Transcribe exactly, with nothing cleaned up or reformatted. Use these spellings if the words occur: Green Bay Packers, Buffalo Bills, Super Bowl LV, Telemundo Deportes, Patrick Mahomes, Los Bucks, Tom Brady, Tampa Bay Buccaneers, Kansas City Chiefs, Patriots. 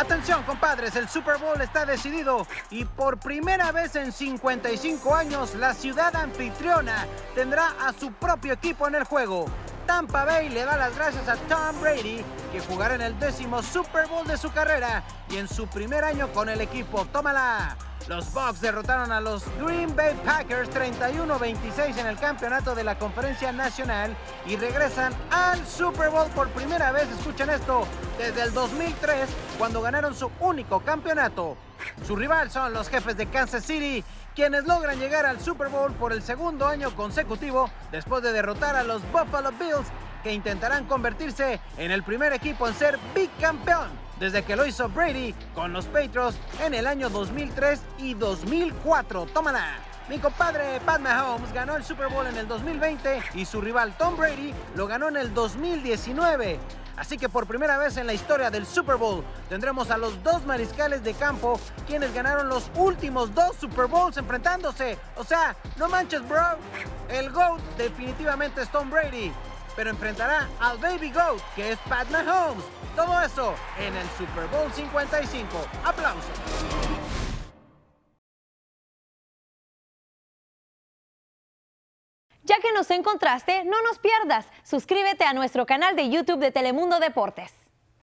Atención, compadres, el Super Bowl está decidido y por primera vez en cincuenta y cinco años la ciudad anfitriona tendrá a su propio equipo en el juego. Tampa Bay le da las gracias a Tom Brady, que jugará en el décimo Super Bowl de su carrera y en su primer año con el equipo. ¡Tómala! Los Bucks derrotaron a los Green Bay Packers treinta y uno a veintiséis en el campeonato de la Conferencia Nacional y regresan al Super Bowl por primera vez, escuchen esto, desde el dos mil tres, cuando ganaron su único campeonato. Su rival son los jefes de Kansas City, quienes logran llegar al Super Bowl por el segundo año consecutivo después de derrotar a los Buffalo Bills, que intentarán convertirse en el primer equipo en ser bicampeón desde que lo hizo Brady con los Patriots en el año dos mil tres y dos mil cuatro. ¡Tómala! Mi compadre Pat Mahomes ganó el Super Bowl en el dos mil veinte y su rival Tom Brady lo ganó en el dos mil diecinueve. Así que por primera vez en la historia del Super Bowl tendremos a los dos mariscales de campo quienes ganaron los últimos dos Super Bowls enfrentándose. O sea, no manches, bro. El GOAT definitivamente es Tom Brady, pero enfrentará al Baby Goat, que es Pat Mahomes. Todo eso en el Super Bowl cincuenta y cinco. ¡Aplausos! Ya que nos encontraste, no nos pierdas. Suscríbete a nuestro canal de YouTube de Telemundo Deportes.